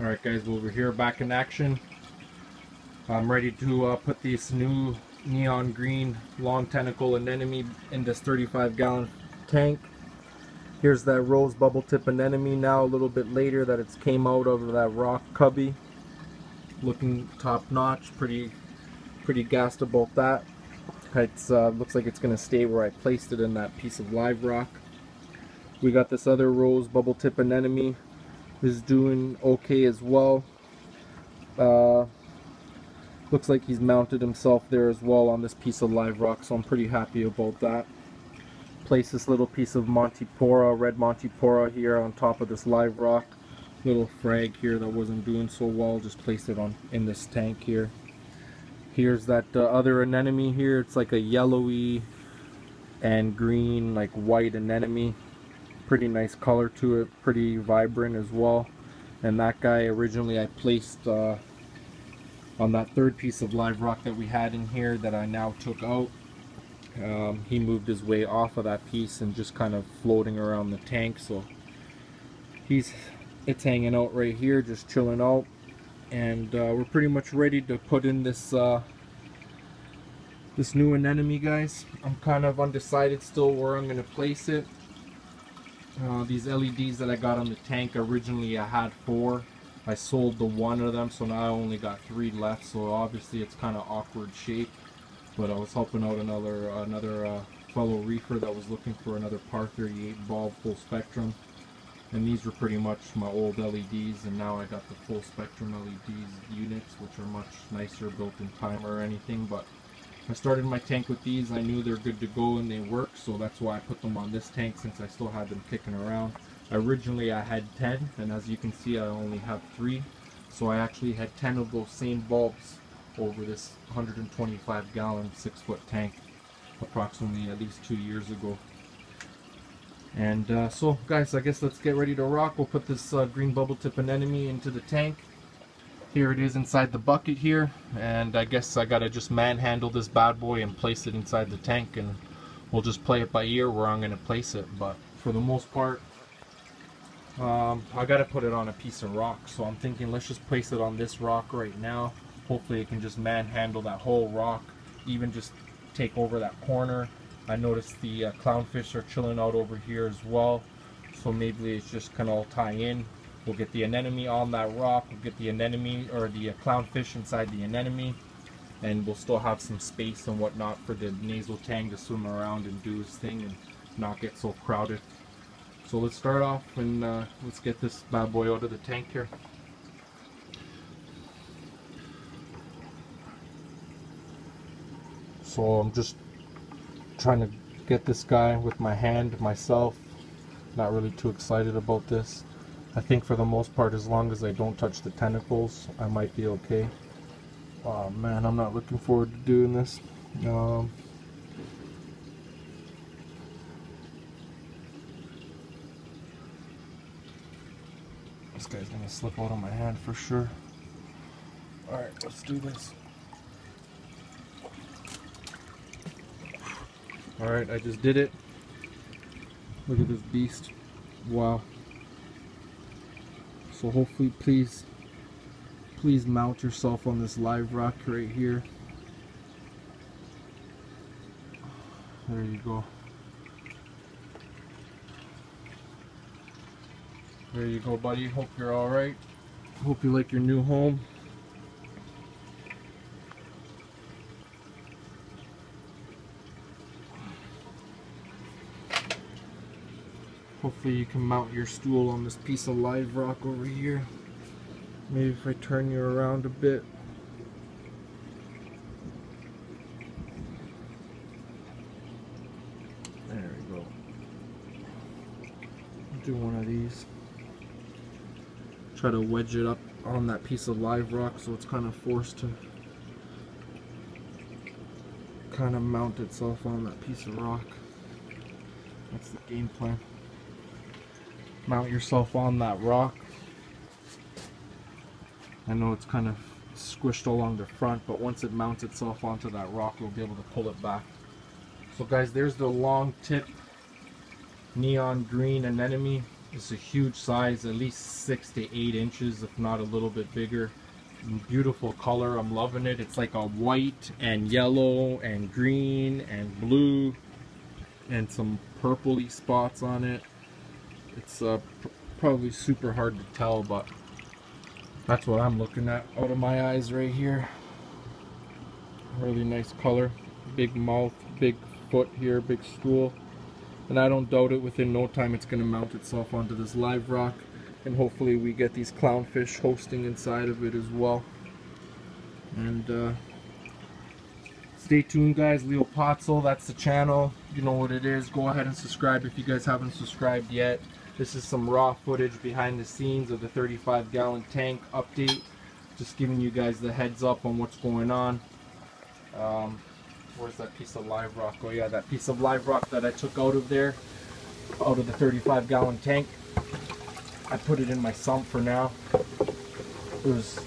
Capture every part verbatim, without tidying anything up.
Alright guys, well, we're here back in action. I'm ready to uh, put this new neon green long tentacle anemone in this thirty-five gallon tank. Here's that rose bubble tip anemone now a little bit later that it's came out of that rock cubby. Looking top notch, pretty pretty gassed about that. It uh, looks like it's going to stay where I placed it in that piece of live rock. We got this other rose bubble tip anemone. Is doing okay as well. Uh, looks like he's mounted himself there as well on this piece of live rock, so I'm pretty happy about that. Place this little piece of Montipora, red Montipora here on top of this live rock. Little frag here that wasn't doing so well, just placed it on in this tank here. Here's that uh, other anemone here. It's like a yellowy and green, like white anemone. Pretty nice color to it, pretty vibrant as well. And that guy originally I placed uh, on that third piece of live rock that we had in here that I now took out. Um, he moved his way off of that piece and just kind of floating around the tank, so he's it's hanging out right here, just chilling out. And uh, we're pretty much ready to put in this uh, this new anemone, guys. I'm kind of undecided still where I'm going to place it. Uh, these L E Ds that I got on the tank, originally I had four. I sold the one of them, so now I only got three left, so obviously it's kind of awkward shape. But I was helping out another another uh, fellow reefer that was looking for another par thirty-eight bulb full spectrum. And these were pretty much my old L E Ds, and now I got the full spectrum L E Ds units, which are much nicer, built in timer or anything. But I started my tank with these. I knew they're good to go and they work, so that's why I put them on this tank, since I still had them kicking around. Originally I had ten, and as you can see I only have three, so I actually had ten of those same bulbs over this one hundred twenty-five gallon six foot tank approximately at least two years ago. And uh, so guys, I guess let's get ready to rock. We'll put this uh, green bubble tip anemone into the tank. Here it is inside the bucket here, and I guess I gotta just manhandle this bad boy and place it inside the tank, and we'll just play it by ear where I'm gonna place it. But for the most part, um, I gotta put it on a piece of rock, so I'm thinking let's just place it on this rock right now. Hopefully it can just manhandle that whole rock, even just take over that corner. I noticed the uh, clownfish are chilling out over here as well, so maybe it's just gonna all tie in. We'll get the anemone on that rock, we'll get the anemone or the uh, clownfish inside the anemone, and we'll still have some space and whatnot for the nasal tang to swim around and do his thing and not get so crowded. So let's start off and uh, let's get this bad boy out of the tank here. So I'm just trying to get this guy with my hand myself, not really too excited about this. I think for the most part, as long as I don't touch the tentacles, I might be okay. Oh man, I'm not looking forward to doing this. Um, this guy's gonna slip out of my hand for sure. Alright, let's do this. Alright, I just did it. Look at this beast. Wow. So hopefully, please, please mount yourself on this live rock right here. There you go. There you go, buddy. Hope you're all right. Hope you like your new home. Hopefully you can mount your stool on this piece of live rock over here. Maybe if I turn you around a bit. There we go. Do one of these. Try to wedge it up on that piece of live rock so it's kind of forced to kind of mount itself on that piece of rock. That's the game plan. Mount yourself on that rock. I know it's kind of squished along the front, but once it mounts itself onto that rock, you'll be able to pull it back. So guys, there's the long tip neon green anemone. It's a huge size, at least six to eight inches, if not a little bit bigger. Beautiful color, I'm loving it. It's like a white and yellow and green and blue and some purpley spots on it. It's uh, pr probably super hard to tell, but that's what I'm looking at out of my eyes right here. Really nice color, big mouth, big foot here, big stool. And I don't doubt it, within no time it's going to mount itself onto this live rock, and hopefully we get these clownfish hosting inside of it as well. And uh, stay tuned, guys. Leopazzo, that's the channel, you know what it is. Go ahead and subscribe if you guys haven't subscribed yet. This is some raw footage behind the scenes of the thirty-five gallon tank update, just giving you guys the heads up on what's going on. Um, where's that piece of live rock? Oh yeah, that piece of live rock that I took out of there, out of the thirty-five gallon tank. I put it in my sump for now. There was,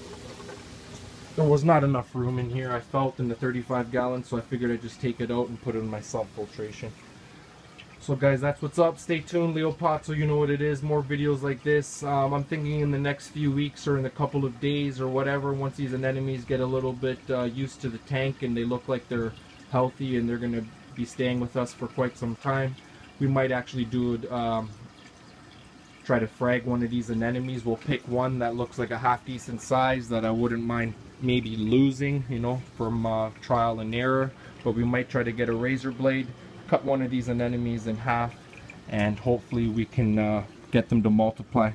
there was not enough room in here, I felt, in the thirty-five gallon, so I figured I'd just take it out and put it in my sump filtration. So guys, that's what's up. Stay tuned, Leopazzo, you know what it is. More videos like this. Um, I'm thinking in the next few weeks or in a couple of days or whatever, once these anemones get a little bit uh, used to the tank and they look like they're healthy and they're going to be staying with us for quite some time, we might actually do it. Um, try to frag one of these anemones. We'll pick one that looks like a half decent size that I wouldn't mind maybe losing, you know, from uh, trial and error. But we might try to get a razor blade, cut one of these anemones in half, and hopefully we can uh, get them to multiply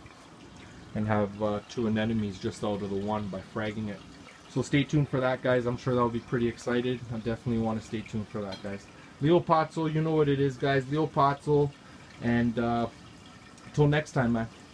and have uh, two anemones just out of the one by fragging it. So stay tuned for that, guys. I'm sure that'll be pretty excited. I definitely want to stay tuned for that, guys. Leopazzo, you know what it is, guys. Leopazzo, and uh until next time, man.